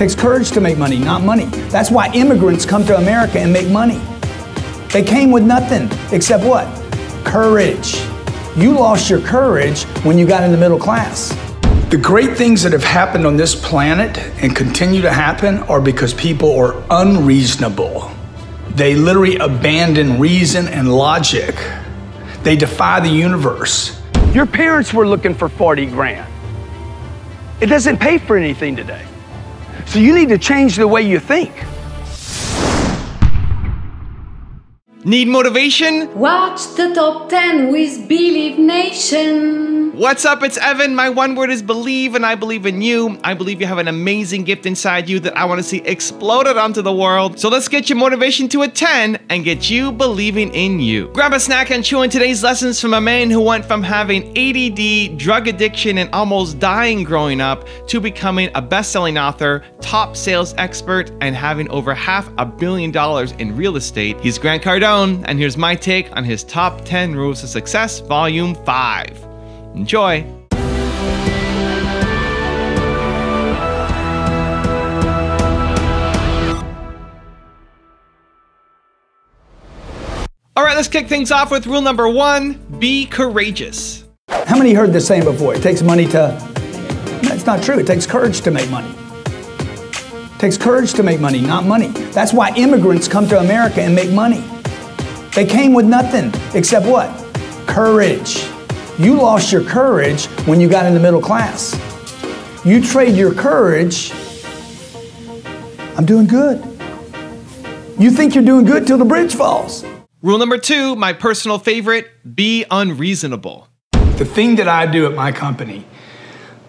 takes courage to make money, not money. That's why immigrants come to America and make money. They came with nothing except what? Courage. You lost your courage when you got in the middle class. The great things that have happened on this planet and continue to happen are because people are unreasonable. They literally abandon reason and logic. They defy the universe. Your parents were looking for 40 grand. It doesn't pay for anything today. So you need to change the way you think. Need motivation? Watch the Top 10 with Believe Nation. What's up? It's Evan. My one word is believe, and I believe in you. I believe you have an amazing gift inside you that I want to see exploded onto the world. So let's get your motivation to a 10 and get you believing in you. Grab a snack and chew on today's lessons from a man who went from having ADD, drug addiction, and almost dying growing up to becoming a best-selling author, top sales expert, and having over $500 million in real estate. He's Grant Cardone. And here's my take on his Top 10 Rules to Success, Volume 5. Enjoy! All right, let's kick things off with rule number 1, be courageous. How many heard this saying before? It takes money to... That's not true. It takes courage to make money. It takes courage to make money, not money. That's why immigrants come to America and make money. They came with nothing except what? Courage. You lost your courage when you got in the middle class. You trade your courage. I'm doing good. You think you're doing good till the bridge falls. Rule number 2, my personal favorite, be unreasonable. The thing that I do at my company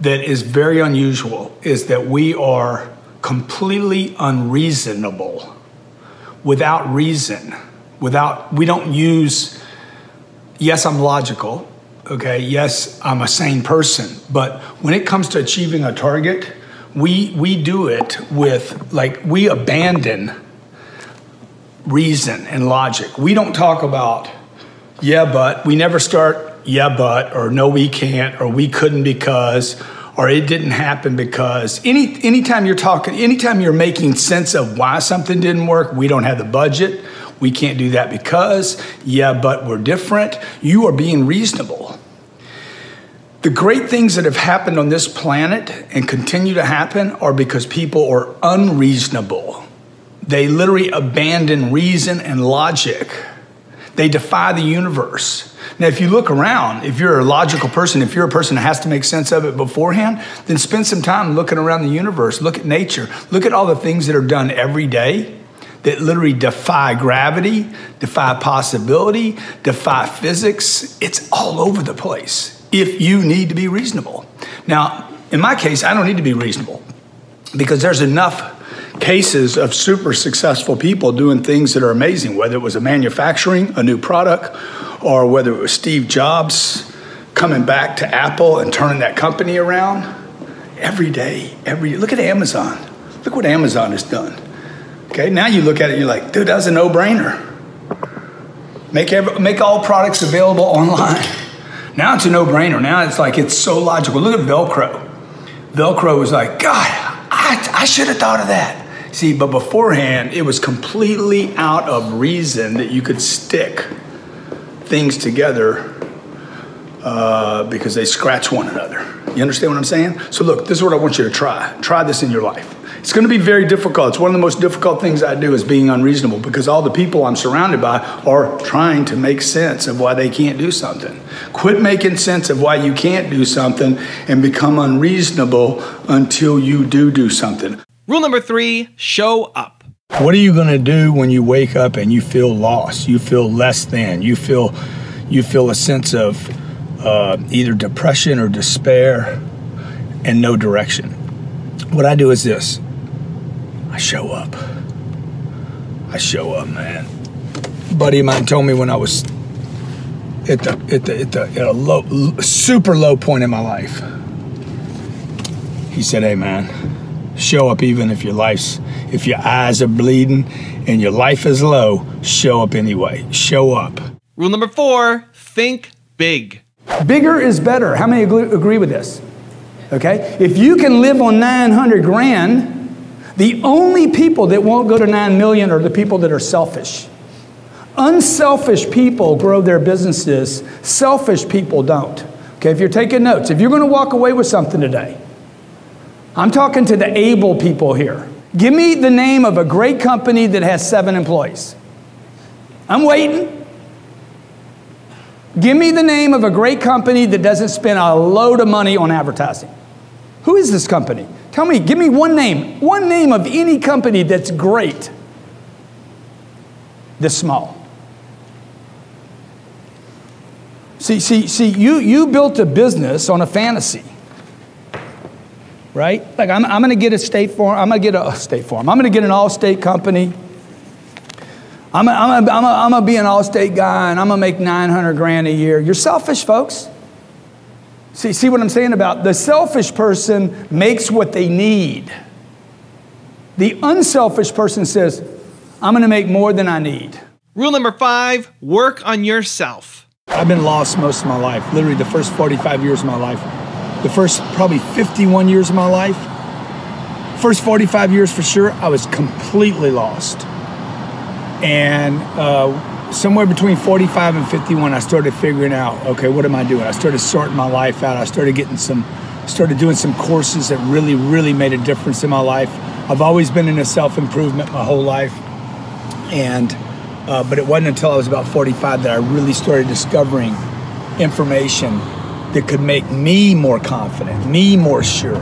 that is very unusual is that we are completely unreasonable, without reason. We don't use, yes, I'm logical, okay? Yes, I'm a sane person, but when it comes to achieving a target, we do it with, like, we abandon reason and logic. We don't talk about, yeah, but, we never start, yeah, but, or no, we can't, or we couldn't because, or it didn't happen because. Anytime you're talking, anytime you're making sense of why something didn't work, we don't have the budget, we can't do that because, yeah, but we're different. You are being reasonable. The great things that have happened on this planet and continue to happen are because people are unreasonable. They literally abandon reason and logic. They defy the universe. Now, if you look around, if you're a logical person, if you're a person that has to make sense of it beforehand, then spend some time looking around the universe. Look at nature. Look at all the things that are done every day that literally defy gravity, defy possibility, defy physics. It's all over the place if you need to be reasonable. Now, in my case, I don't need to be reasonable because there's enough cases of super successful people doing things that are amazing, whether it was a manufacturing, a new product, or whether it was Steve Jobs coming back to Apple and turning that company around. Every day, look at Amazon. Look what Amazon has done. Okay, now you look at it and you're like, dude, that's a no-brainer. Make all products available online. Now it's a no-brainer. Now it's like, it's so logical. Look at Velcro. Velcro was like, God, I should have thought of that. See, but beforehand, it was completely out of reason that you could stick things together because they scratch one another. You understand what I'm saying? So look, this is what I want you to try. Try this in your life. It's going to be very difficult. It's one of the most difficult things I do is being unreasonable because all the people I'm surrounded by are trying to make sense of why they can't do something. Quit making sense of why you can't do something and become unreasonable until you do something. Rule number 3, show up. What are you going to do when you wake up and you feel lost? You feel less than. You feel a sense of either depression or despair and no direction. What I do is this. I show up. I show up, man. A buddy of mine told me when I was at a super low point in my life. He said, "Hey, man, show up even if your eyes are bleeding and your life is low. Show up anyway. Show up." Rule number 4: think big. Bigger is better. How many agree with this? Okay, if you can live on 900 grand, The only people that won't go to 9 million are the people that are selfish. Unselfish people grow their businesses. Selfish people don't. Okay, if you're taking notes, if you're going to walk away with something today, I'm talking to the able people here. Give me the name of a great company that has 7 employees. I'm waiting. Give me the name of a great company that doesn't spend a load of money on advertising. Who is this company? Tell me, give me one name. One name of any company that's great, this small. See, you built a business on a fantasy, right? Like, I'm going to get a State Farm. I'm going to get an Allstate company. I'm going to be an Allstate guy, and I'm going to make 900 grand a year. You're selfish, folks. See what I'm saying about the selfish person makes what they need. The unselfish person says, I'm going to make more than I need. Rule number 5, work on yourself. I've been lost most of my life, literally the first 45 years of my life. The first probably 51 years of my life. First 45 years for sure, I was completely lost. And somewhere between 45 and 51, I started figuring out, okay, what am I doing? I started sorting my life out. I started doing some courses that really, really made a difference in my life. I've always been into self-improvement my whole life. And, but it wasn't until I was about 45 that I really started discovering information that could make me more confident, me more sure.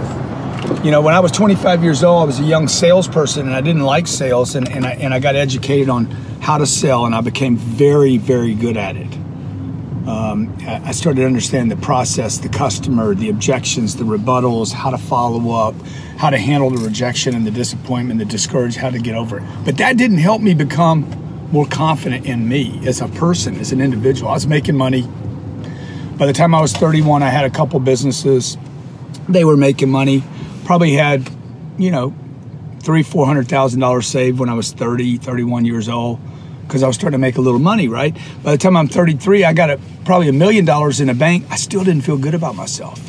You know, when I was 25 years old, I was a young salesperson and I didn't like sales, and I got educated on how to sell, and I became very, very good at it. I started to understand the process, the customer, the objections, the rebuttals, how to follow up, how to handle the rejection and the disappointment, the discouragement, how to get over it. But that didn't help me become more confident in me as a person, as an individual. I was making money. By the time I was 31, I had a couple businesses. They were making money. Probably had, you know, $300,000 to $400,000 saved when I was 30, 31 years old, because I was starting to make a little money, right? By the time I'm 33, I got probably $1 million in the bank. I still didn't feel good about myself.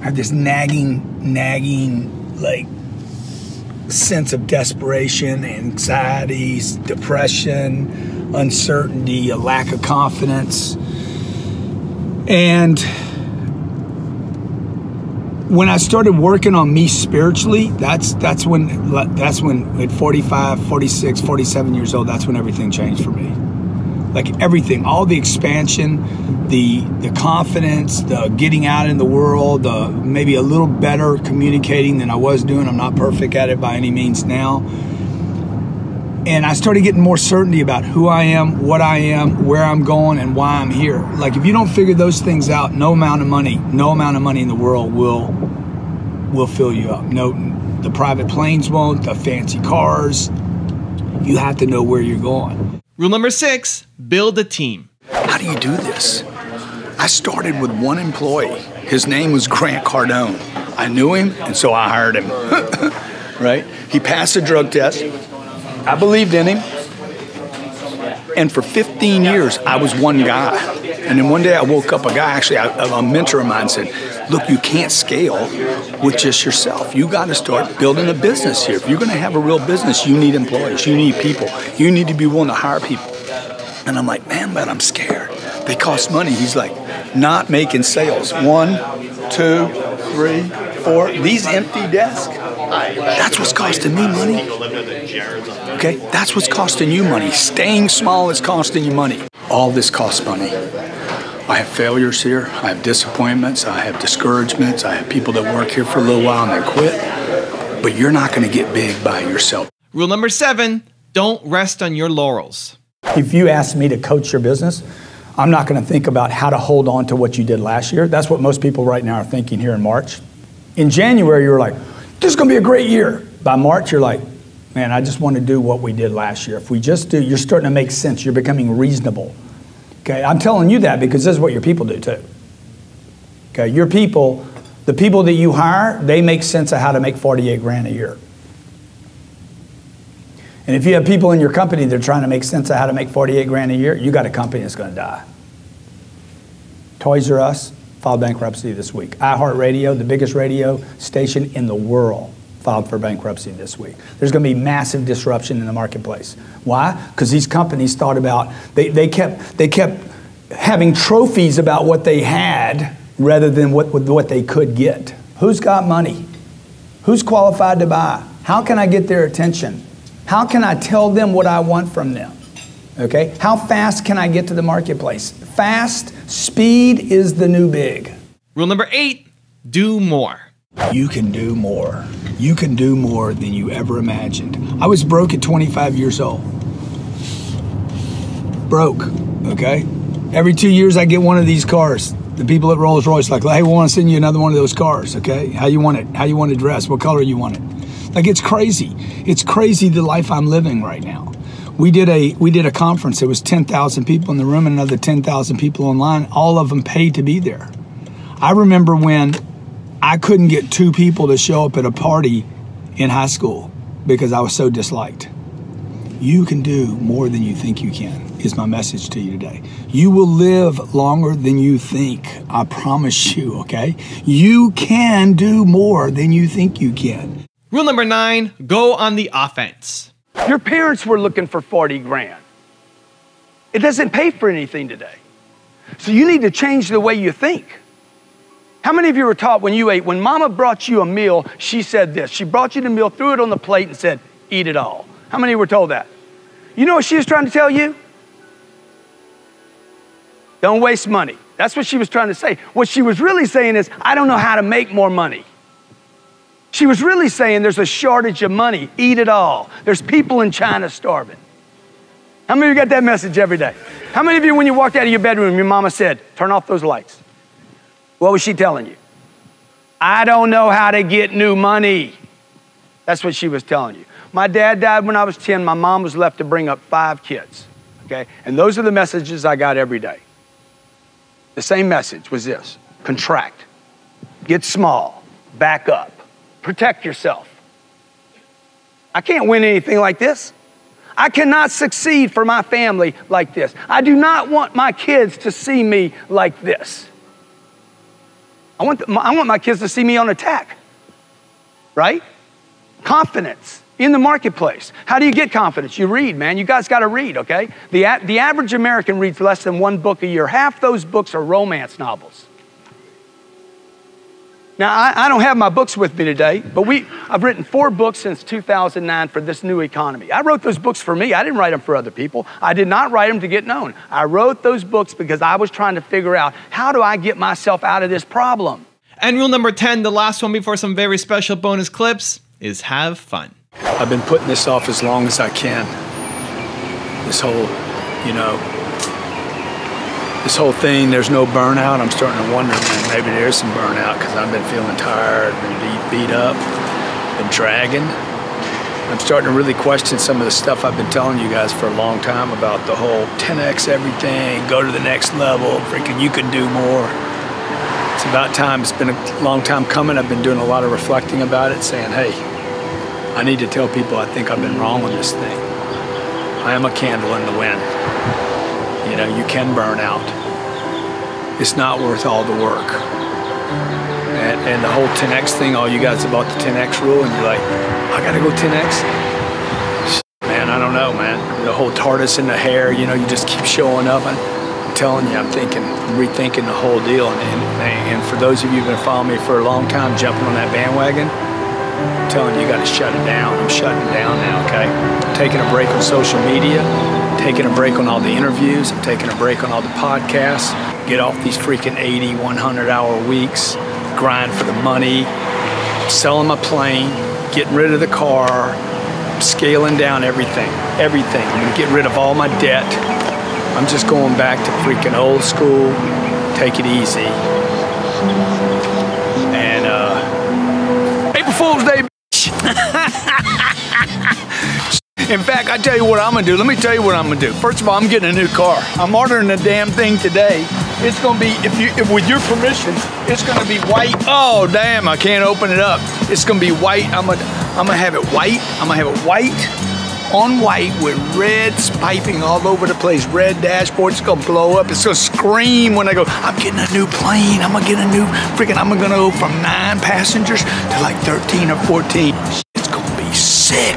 I had this nagging, like, sense of desperation, anxieties, depression, uncertainty, a lack of confidence. And when I started working on me spiritually, that's when at 45, 46, 47 years old, that's when everything changed for me. Like everything, all the expansion, the confidence, the getting out in the world, the maybe a little better communicating than I was doing. I'm not perfect at it by any means now. And I started getting more certainty about who I am, what I am, where I'm going, and why I'm here. Like, if you don't figure those things out, no amount of money in the world will fill you up. No, the private planes won't, the fancy cars. You have to know where you're going. Rule number 6, build a team. How do you do this? I started with one employee. His name was Grant Cardone. I knew him, and so I hired him, right? He passed a drug test. I believed in him, and for 15 years, I was one guy. And then one day I woke up, a mentor of mine said, look, you can't scale with just yourself. You gotta start building a business here. If you're gonna have a real business, you need employees, you need people. You need to be willing to hire people. And I'm like, man, but I'm scared. They cost money. He's like, not making sales. 1, 2, 3, 4, these empty desks. That's what's costing me money. Okay, that's what's costing you money. Staying small is costing you money. All this costs money. I have failures here. I have disappointments. I have discouragements. I have people that work here for a little while and they quit. But you're not going to get big by yourself. Rule number 7, don't rest on your laurels. If you ask me to coach your business, I'm not going to think about how to hold on to what you did last year. That's what most people right now are thinking here in March. In January, you're like, this is going to be a great year. By March, you're like, man, I just want to do what we did last year. If we just do, you're starting to make sense. You're becoming reasonable. Okay, I'm telling you that because this is what your people do too. Okay, your people, the people that you hire, they make sense of how to make 48 grand a year. And if you have people in your company that are trying to make sense of how to make 48 grand a year, you got a company that's going to die. Toys R Us filed bankruptcy this week. iHeartRadio, the biggest radio station in the world, filed for bankruptcy this week. There's going to be massive disruption in the marketplace. Why? Because these companies thought about, they kept having trophies about what they had rather than what they could get. Who's got money? Who's qualified to buy? How can I get their attention? How can I tell them what I want from them? Okay? How fast can I get to the marketplace? Fast, speed is the new big. Rule number 8, do more. You can do more. You can do more than you ever imagined. I was broke at 25 years old. Broke, okay? Every 2 years I get one of these cars. The people at Rolls-Royce like, hey, we want to send you another one of those cars, okay? How you want it? How you want it dressed? What color you want it? Like, it's crazy. It's crazy the life I'm living right now. We did a conference. It was 10,000 people in the room and another 10,000 people online. All of them paid to be there. I remember when I couldn't get 2 people to show up at a party in high school because I was so disliked. You can do more than you think you can, is my message to you today. You will live longer than you think, I promise you, okay? You can do more than you think you can. Rule number 9, go on the offense. Your parents were looking for 40 grand. It doesn't pay for anything today. So you need to change the way you think. How many of you were taught when you ate, when mama brought you a meal, she said this, she brought you the meal, threw it on the plate and said, eat it all. How many were told that? You know what she was trying to tell you? Don't waste money. That's what she was trying to say. What she was really saying is, I don't know how to make more money. She was really saying there's a shortage of money. Eat it all. There's people in China starving. How many of you got that message every day? How many of you, when you walked out of your bedroom, your mama said, turn off those lights? What was she telling you? I don't know how to get new money. That's what she was telling you. My dad died when I was 10. My mom was left to bring up 5 kids, okay? And those are the messages I got every day. The same message was this: contract, get small, back up, protect yourself. I can't win anything like this. I cannot succeed for my family like this. I do not want my kids to see me like this. I want my kids to see me on attack, right? Confidence in the marketplace. How do you get confidence? You read, man. You guys got to read, okay? The average American reads less than 1 book a year. Half those books are romance novels. Now, I don't have my books with me today, but I've written 4 books since 2009 for this new economy. I wrote those books for me. I didn't write them for other people. I did not write them to get known. I wrote those books because I was trying to figure out, how do I get myself out of this problem? And rule number 10, the last one before some very special bonus clips, is have fun. I've been putting this off as long as I can. This whole, this whole thing, there's no burnout. I'm starting to wonder, man, maybe there is some burnout because I've been feeling tired, been beat up, been dragging. I'm starting to really question some of the stuff I've been telling you guys for a long time about the whole 10X everything, go to the next level, freaking you can do more. It's about time. It's been a long time coming. I've been doing a lot of reflecting about it, saying, hey, I need to tell people I think I've been wrong on this thing. I am a candle in the wind. You know, you can burn out. It's not worth all the work. And the whole 10X thing, all you guys about the 10X rule, and you're like, I gotta go 10X? Man, I don't know, man. The whole TARDIS in the hair, you know, you just keep showing up. I'm telling you, I'm rethinking the whole deal. And for those of you who've been following me for a long time, jumping on that bandwagon, I'm telling you, you gotta shut it down. I'm shutting it down now, okay? I'm taking a break on social media, taking a break on all the interviews, I'm taking a break on all the podcasts, get off these freaking 80, 100-hour weeks, grind for the money, selling my plane, getting rid of the car, scaling down everything, everything. I'm gonna get rid of all my debt. I'm just going back to freaking old school, take it easy. And, Fool's Day, bitch. In fact, I tell you what I'm gonna do. Let me tell you what I'm gonna do. First of all, I'm getting a new car. I'm ordering the damn thing today. It's gonna be, if with your permission, it's gonna be white. Oh damn, I can't open it up. It's gonna be white. I'm gonna have it white. on white with reds piping all over the place. Red dashboard. It's gonna blow up. It's gonna scream when I go, I'm getting a new plane. I'm gonna get a new freaking, I'm gonna go from 9 passengers to like 13 or 14. It's gonna be sick.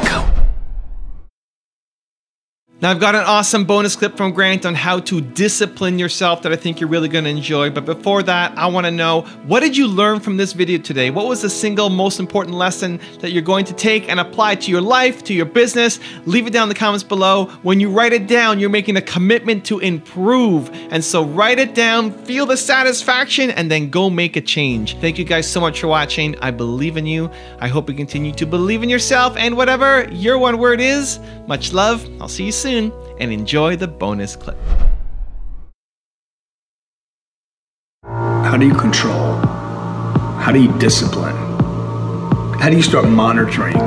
Now, I've got an awesome bonus clip from Grant on how to discipline yourself that I think you're really gonna enjoy. But before that, I wanna know, what did you learn from this video today? What was the single most important lesson that you're going to take and apply to your life, to your business? Leave it down in the comments below. When you write it down, you're making a commitment to improve. And so write it down, feel the satisfaction, and then go make a change. Thank you guys so much for watching. I believe in you. I hope you continue to believe in yourself and whatever your one word is. Much love. I'll see you soon. And enjoy the bonus clip. How do you control? How do you discipline? How do you start monitoring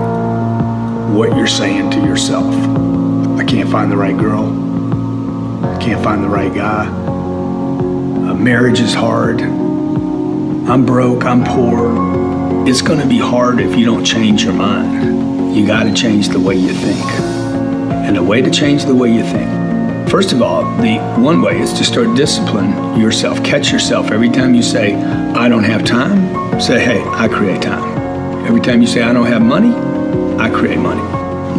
what you're saying to yourself? I can't find the right girl. I can't find the right guy. Marriage is hard. I'm broke. I'm poor. It's going to be hard if you don't change your mind. You got to change the way you think. And a way to change the way you think. First of all, the one way is to start discipline yourself. Catch yourself every time you say, I don't have time. Say, hey, I create time. Every time you say, I don't have money, I create money.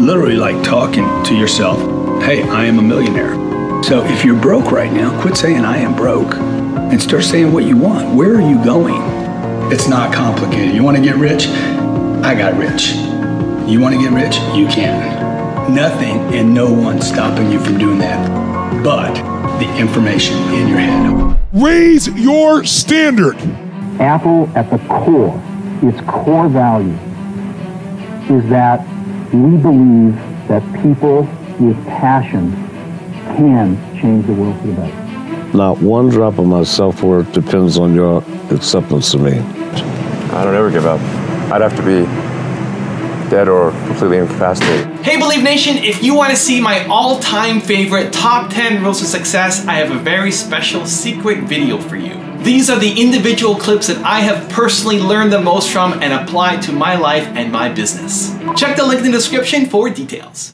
Literally like talking to yourself, hey, I am a millionaire. So if you're broke right now, quit saying I am broke and start saying what you want. Where are you going? It's not complicated. You want to get rich? I got rich. You want to get rich? You can. Nothing and no one stopping you from doing that, but the information in your head. Raise your standard. Apple, at the core, its core value is that we believe that people with passion can change the world for the better. Not one drop of my self-worth depends on your acceptance of me. I don't ever give up. I'd have to be dead or completely incapacitated. Hey Believe Nation, if you want to see my all-time favorite top 10 rules to success, I have a very special secret video for you. These are the individual clips that I have personally learned the most from and applied to my life and my business. Check the link in the description for details.